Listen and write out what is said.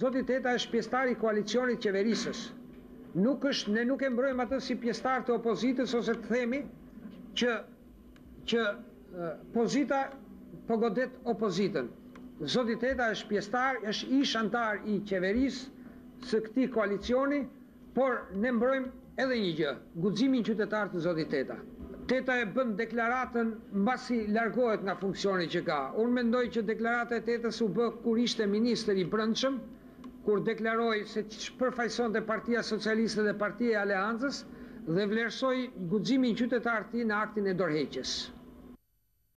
Zoti Teta është pjestari i koalicionit qeverisës. Ne nuk e mbrojmë atë si pjestar të opozitës, ose të themi që pozita pogodet opozitën. Zoti Teta është pjestar, është ish antar i qeverisë së këtij koalicioni, por ne mbrojmë edhe një gjë, guximin qytetar të Zotit Teta. Teta e bën deklaratën mbasi largohet nga funksioni që ka. Unë mendoj që deklarata e Tetës u bë kur ishte ministër i Brendshëm, kur deklaroi se përfaqësonte Partia Socialiste dhe Partia e Aleancës dhe vlerësoi guximin qytetar të tij në aktin e dorëheqjes.